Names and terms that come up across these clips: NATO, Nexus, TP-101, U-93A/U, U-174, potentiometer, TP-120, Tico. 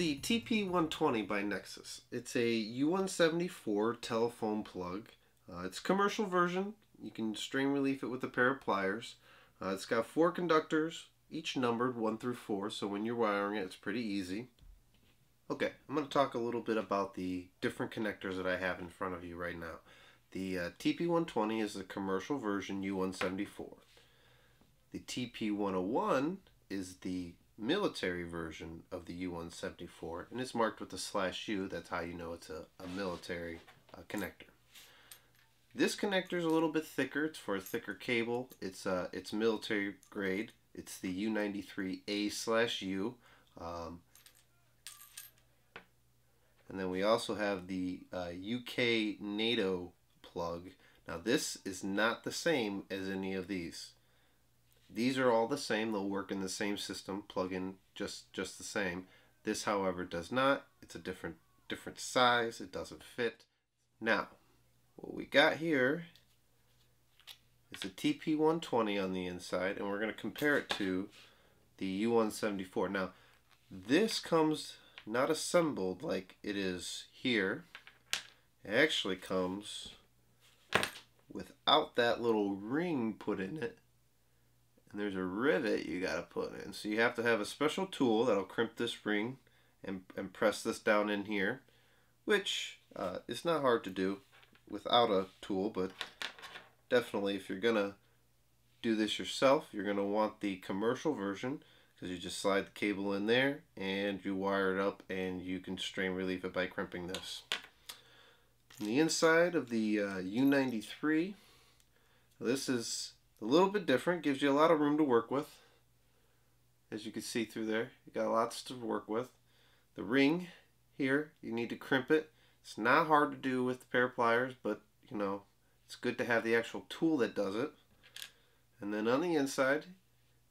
the TP-120 by Nexus. It's a U-174 telephone plug. It's a commercial version. You can strain relief it with a pair of pliers. It's got 4 conductors, each numbered 1 through 4, so when you're wiring it, it's pretty easy. Okay, I'm going to talk a little bit about the different connectors that I have in front of you right now. The TP-120 is the commercial version U-174. The TP-101 is the military version of the U-174, and it's marked with the /U. That's how you know it's a military connector. This connector is a little bit thicker. It's for a thicker cable. It's military grade. It's the U-93A/U. And then we also have the UK NATO plug. Now this is not the same as any of these. These are all the same. They'll work in the same system, plug in just the same. This, however, does not. It's a different size. It doesn't fit. Now, what we got here is the TP-120 on the inside, and we're going to compare it to the U-174. Now, this comes not assembled like it is here. It actually comes without that little ring put in it. And there's a rivet you gotta put in. So you have to have a special tool that'll crimp this ring and press this down in here, which it's not hard to do without a tool, but definitely if you're gonna do this yourself, you're gonna want the commercial version, because you just slide the cable in there and you wire it up and you can strain relieve it by crimping this. On the inside of the U-93, this is a little bit different, gives you a lot of room to work with. As you can see through there, you got lots to work with. The ring here, you need to crimp it. It's not hard to do with a pair of pliers, but you know, it's good to have the actual tool that does it. And then on the inside,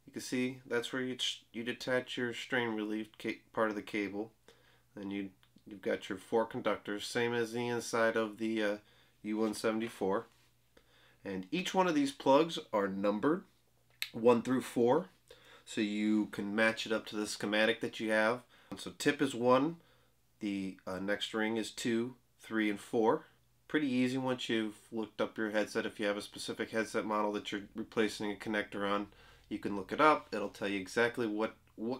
you can see that's where you detach your strain relief part of the cable. Then you've got your 4 conductors, same as the inside of the U-174. And each one of these plugs are numbered 1 through 4, so you can match it up to the schematic that you have. So tip is 1, the next ring is 2, 3, and 4. Pretty easy once you've looked up your headset. If you have a specific headset model that you're replacing a connector on, you can look it up. It'll tell you exactly what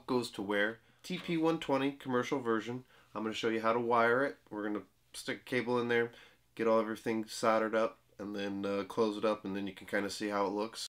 goes to where. TP-120 commercial version. I'm going to show you how to wire it. We're going to stick a cable in there, get everything soldered up, and then close it up, and then you can kind of see how it looks.